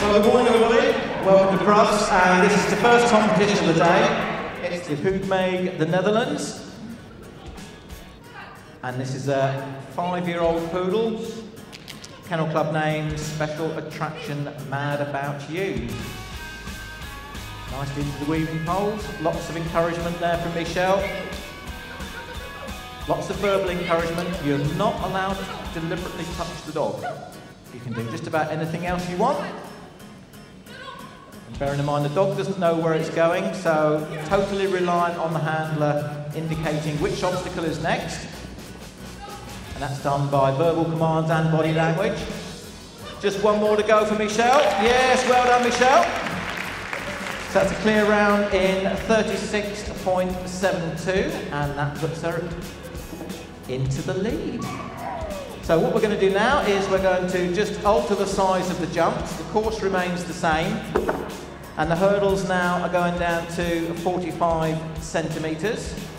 Well, good morning everybody, welcome to Crufts, and this is the first competition of the day. It's with Hoogmade, the Netherlands. And this is a 5-year-old poodle, Kennel Club name, Special Attraction, Mad About You. Nicely into the weaving poles, lots of encouragement there from Michelle. Lots of verbal encouragement. You're not allowed to deliberately touch the dog. You can do just about anything else you want. And bearing in mind the dog doesn't know where it's going, so totally reliant on the handler indicating which obstacle is next. And that's done by verbal commands and body language. Just one more to go for Michelle. Yes, well done Michelle. So that's a clear round in 36.72, and that puts her into the lead. So what we're going to do now is we're going to just alter the size of the jumps. The course remains the same, and the hurdles now are going down to 45 centimetres.